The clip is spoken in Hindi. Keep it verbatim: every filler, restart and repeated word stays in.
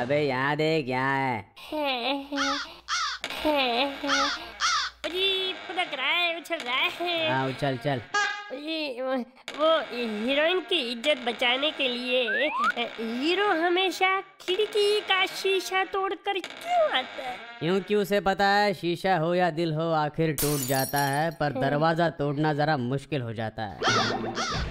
अबे यहाँ देख यहाँ है। अजी पटक रहा है, उछल रहा है। हाँ उछल चल। वो हीरोइन की इज्जत बचाने के लिए हीरो हमेशा खिड़की का शीशा तोड़कर क्यों आता है? क्योंकि उसे पता है शीशा हो या दिल हो आखिर टूट जाता है, पर दरवाजा तोड़ना जरा मुश्किल हो जाता है।